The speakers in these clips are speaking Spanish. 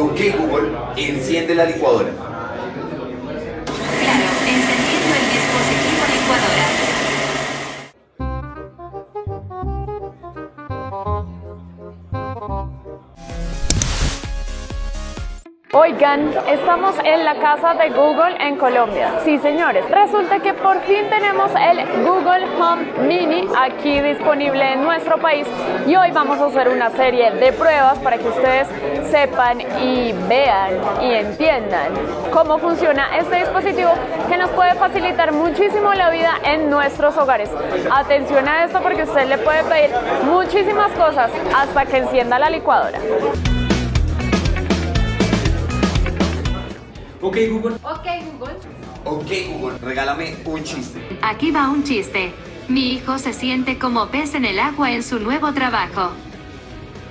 Ok, Google, enciende la licuadora. Claro, encendiendo el dispositivo licuadora. Oigan, estamos en la casa de Google en Colombia. Sí, señores, resulta que por fin tenemos el Google Home Mini aquí disponible en nuestro país y hoy vamos a hacer una serie de pruebas para que ustedes sepan y vean y entiendan cómo funciona este dispositivo que nos puede facilitar muchísimo la vida en nuestros hogares. Atención a esto porque usted le puede pedir muchísimas cosas hasta que encienda la licuadora. Ok, Google. Ok, Google. Ok, Google, regálame un chiste. Aquí va un chiste. Mi hijo se siente como pez en el agua en su nuevo trabajo.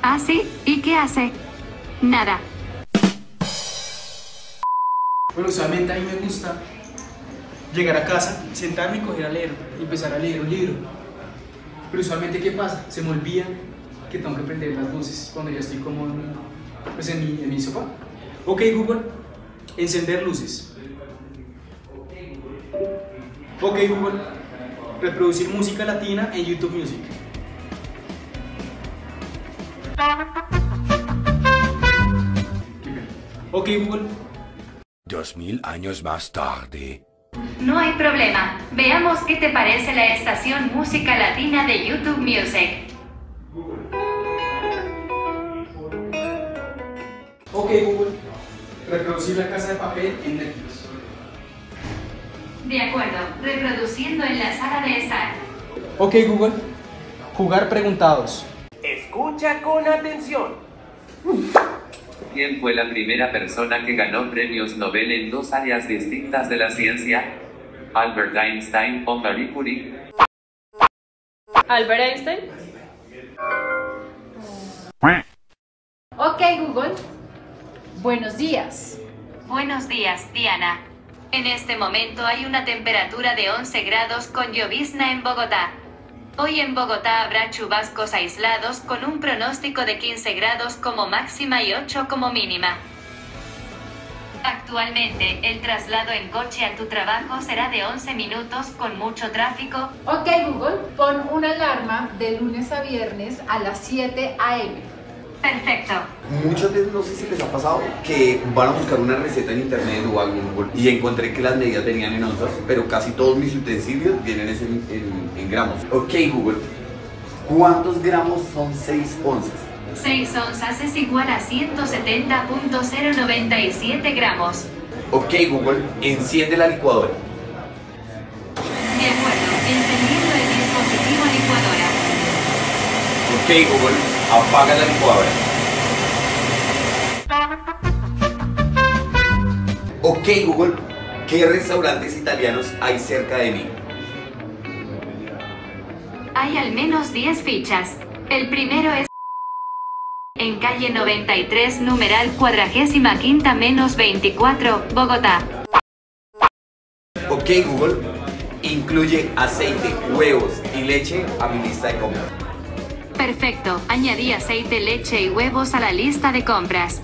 ¿Ah, sí? ¿Y qué hace? Nada. Bueno, usualmente a mí me gusta llegar a casa, sentarme y coger a leer, y empezar a leer un libro. Pero usualmente, ¿qué pasa? Se me olvida que tengo que prender las luces cuando ya estoy como pues, en mi sofá. Ok, Google. Encender luces. Ok, Google. Reproducir música latina en YouTube Music. Ok, Google. 2000 años más tarde. No hay problema. Veamos qué te parece la estación música latina de YouTube Music. Ok, Google. Reproducir La Casa de Papel en Netflix. De acuerdo, reproduciendo en la sala de estar. Ok, Google, jugar Preguntados. Escucha con atención. ¿Quién fue la primera persona que ganó premios Nobel en dos áreas distintas de la ciencia? ¿Albert Einstein o Marie Curie? ¿Albert Einstein? Ok, Google. Buenos días. Buenos días, Diana. En este momento hay una temperatura de 11 grados con llovizna en Bogotá. Hoy en Bogotá habrá chubascos aislados con un pronóstico de 15 grados como máxima y 8 como mínima. Actualmente, el traslado en coche a tu trabajo será de 11 minutos con mucho tráfico. Ok, Google, pon una alarma de lunes a viernes a las 7 a.m. Perfecto. Muchas veces, no sé si les ha pasado, que van a buscar una receta en internet o algo en Google y encontré que las medidas venían en onzas, pero casi todos mis utensilios vienen en gramos. Ok, Google, ¿cuántos gramos son 6 onzas? 6 onzas es igual a 170.097 gramos. Ok, Google, enciende la licuadora. De acuerdo, encendiendo el dispositivo licuadora. Ok, Google, apaga la licuadora. Ok, Google, ¿qué restaurantes italianos hay cerca de mí? Hay al menos 10 fichas. El primero es en calle 93, numeral 45-24, Bogotá. Ok, Google, incluye aceite, huevos y leche a mi lista de compras. Perfecto, añadí aceite, leche y huevos a la lista de compras.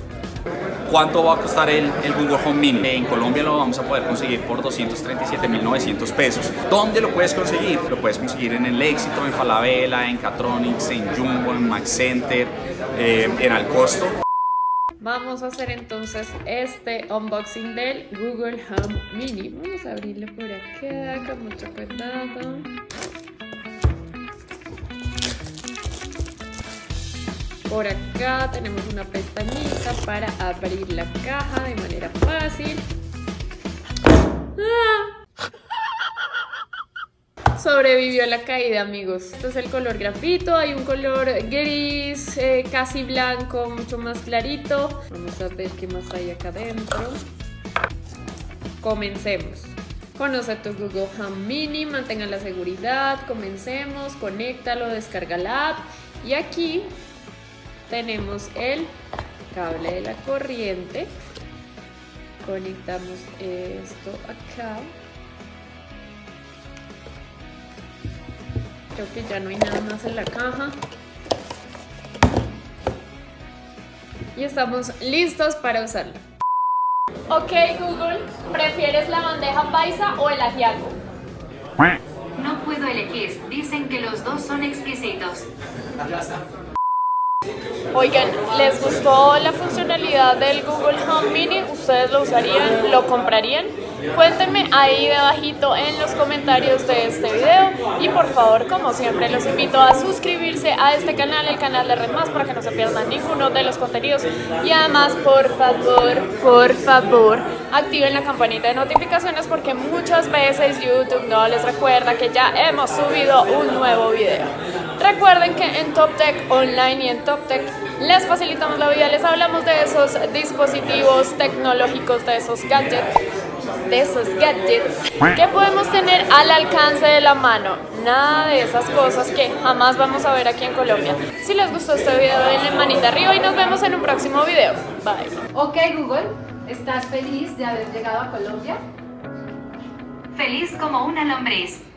¿Cuánto va a costar el Google Home Mini? En Colombia lo vamos a poder conseguir por 237.900 pesos. ¿Dónde lo puedes conseguir? Lo puedes conseguir en el Éxito, en Falabella, en Catronics, en Jumbo, en Max Center, en Alcosto. Vamos a hacer entonces este unboxing del Google Home Mini. Vamos a abrirlo por acá con mucho cuidado. Por acá tenemos una pestañita para abrir la caja de manera fácil. ¡Ah! Sobrevivió la caída, amigos. Este es el color grafito, hay un color gris, casi blanco, mucho más clarito. Vamos a ver qué más hay acá adentro. Comencemos. Conoce tu Google Home Mini, mantenga la seguridad, comencemos, conéctalo, descarga la app. Y aquí tenemos el cable de la corriente, conectamos esto acá, creo que ya no hay nada más en la caja, y estamos listos para usarlo. Ok, Google, ¿prefieres la bandeja paisa o el ajiaco? No puedo elegir, dicen que los dos son exquisitos. Oigan, ¿les gustó la funcionalidad del Google Home Mini? ¿Ustedes lo usarían? ¿Lo comprarían? Cuéntenme ahí debajito en los comentarios de este video y por favor, como siempre, los invito a suscribirse a este canal, el canal de REDMÁS, para que no se pierdan ninguno de los contenidos y además, por favor, activen la campanita de notificaciones porque muchas veces YouTube no les recuerda que ya hemos subido un nuevo video. Recuerden que en Top Tech Online y en Top Tech les facilitamos la vida, les hablamos de esos dispositivos tecnológicos, de esos gadgets que podemos tener al alcance de la mano. Nada de esas cosas que jamás vamos a ver aquí en Colombia. Si les gustó este video, denle manita arriba y nos vemos en un próximo video. Bye. Ok, Google, ¿estás feliz de haber llegado a Colombia? Feliz como una lombriz.